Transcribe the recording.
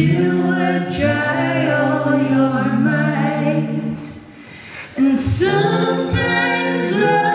You would try all your might, and sometimes